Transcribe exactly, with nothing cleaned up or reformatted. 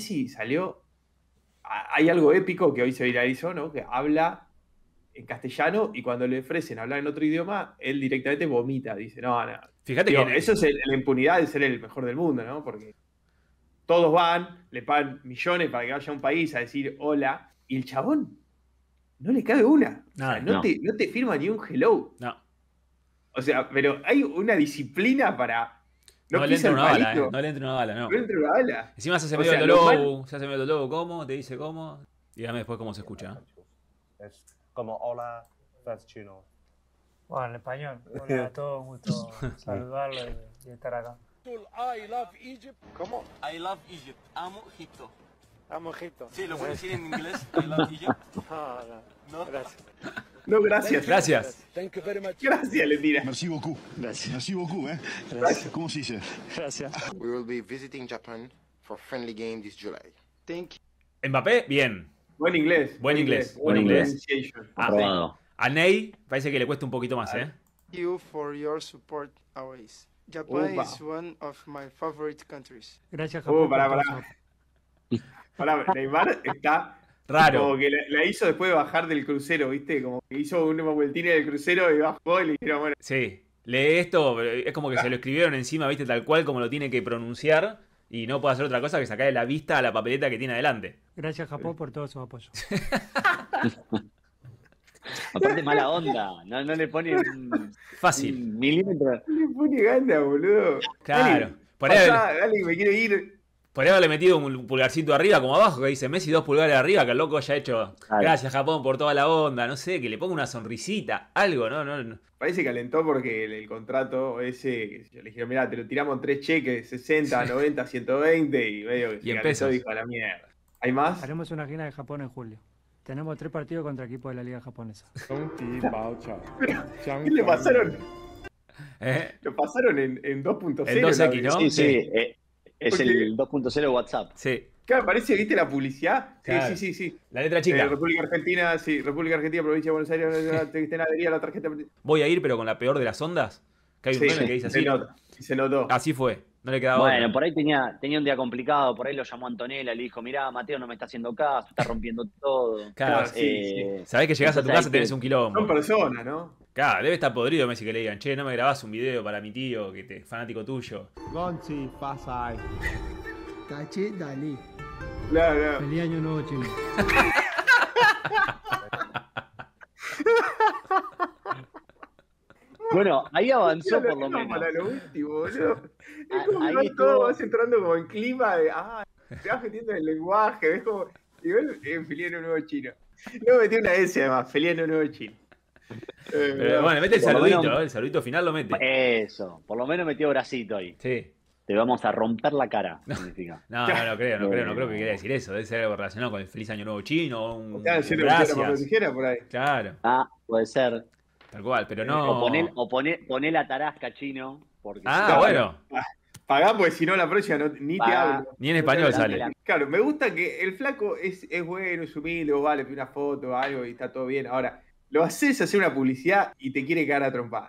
Messi salió, hay algo épico que hoy se viralizó, ¿no? Que habla en castellano y cuando le ofrecen hablar en otro idioma, él directamente vomita, dice, no, no. Fíjate que eso es la impunidad de ser el mejor del mundo, ¿no? Porque todos van, le pagan millones para que vaya a un país a decir hola, y el chabón no le cabe una. No, o sea, no, no. Te, no te firma ni un hello. No. O sea, pero hay una disciplina para... No, no, le entra una bala, eh. no le entra una bala, no. No le entra una bala. Encima se hace medio el lobo, se hace medio el lobo, ¿cómo? Te dice cómo. Dígame después cómo se escucha. Es como hola, estás chino. Bueno, en español. Hola a todos, gusto saludarlo y, y estar acá. I love Egypt. ¿Cómo? I love Egypt. Amo Egipto. Amo Egipto. Sí, lo voy a decir en inglés. I love Egypt. Ah, no, no. Gracias. No, gracias. Gracias. Thank you very much. Gracias, le tira. Merci beaucoup. Gracias. Merci beaucoup, eh. Gracias. ¿Cómo se dice? Gracias. We will be visiting Japan for friendly game this July. Thank you. Mbappé, bien. Buen inglés. Buen inglés. Buen inglés. Ah, a Ney parece que le cuesta un poquito más, eh. Thank you for your support always. Japan Opa. is one of my favorite countries. Gracias, Japón. Oh, pará, pará. Pará, Neymar está... Raro. Como que la, la hizo después de bajar del crucero, ¿viste? Como que hizo una vueltina del crucero y bajó y le dijeron, bueno... Sí, lee esto, pero es como que se lo escribieron encima, ¿viste? Tal cual como lo tiene que pronunciar y no puede hacer otra cosa que sacarle la vista a la papeleta que tiene adelante. Gracias, Japón, por todo su apoyo. Aparte, mala onda. No, no le pone un... Fácil. Un milímetro. No le pone gana, boludo. Claro. Dale, pasá, haber... dale, me quiero ir... Podría haberle metido un pulgarcito arriba como abajo, que dice Messi dos pulgares arriba, que el loco haya hecho gracias Japón por toda la onda, no sé, que le ponga una sonrisita, algo, no, no, no. Parece que calentó porque el, el contrato ese, yo le dije, mirá, te lo tiramos en tres cheques, sesenta, sí. noventa, ciento veinte, y medio que se calentó y dijo a la mierda. ¿Hay más? Haremos una gira de Japón en julio. Tenemos tres partidos contra equipos de la liga japonesa. ¿Qué le pasaron? ¿Eh? Lo pasaron en, en dos punto cero. En dos equis, ¿no? Sí, sí. sí. Eh. Es porque... el dos punto cero WhatsApp. Sí. Claro, parece, ¿viste la publicidad? Sí, claro. sí, sí, sí. La letra chica. Eh, República Argentina, sí. República Argentina, provincia de Buenos Aires, te la, la tarjeta. Voy a ir, pero con la peor de las ondas. Que hay un sí, sí, que dice así. Se notó. Se notó. Así fue. No le quedaba Bueno, otra. por ahí tenía, tenía un día complicado. Por ahí lo llamó Antonella, le dijo, mirá, Mateo no me está haciendo caso, está rompiendo todo. Claro, eh, sí, sí. Sabés que llegás a tu casa y tenés que... un quilombo. Son personas, ¿no? Claro, debe estar podrido Messi que le digan, che, no me grabás un video para mi tío, que te fanático tuyo. Gonchi, pasa ahí. Caché, Dalí. Claro, claro. Feliz año nuevo, chino. Bueno, ahí avanzó por lo menos. Para lo último, boludo. Es como que vas todo, vas entrando como en clima de, ah, te vas metiendo en el lenguaje, ves como, y ves, eh, feliz año nuevo chino. No metí una S además, feliz año nuevo chino. Eh, Pero, bueno, mete el saludito, menos, el saludito final lo mete. Eso, por lo menos metió bracito ahí. Sí. Te vamos a romper la cara, no, significa. No, no, no creo, no creo, no creo que quería decir eso. Debe ser algo relacionado con el feliz año nuevo chino o un, claro, un gracias. Por ahí. Claro. Ah, puede ser. Tal cual, pero no... O poné, o poné, poné la tarasca, chino. Porque ah, claro, bueno. Pagá, porque si no la próxima no, ni Pagá. te hablo. Ni en español no sale. La... Claro, me gusta que el flaco es, es bueno, es humilde, o vale, pide una foto o algo y está todo bien. Ahora, lo haces hacer una publicidad y te quiere cagar a trompada.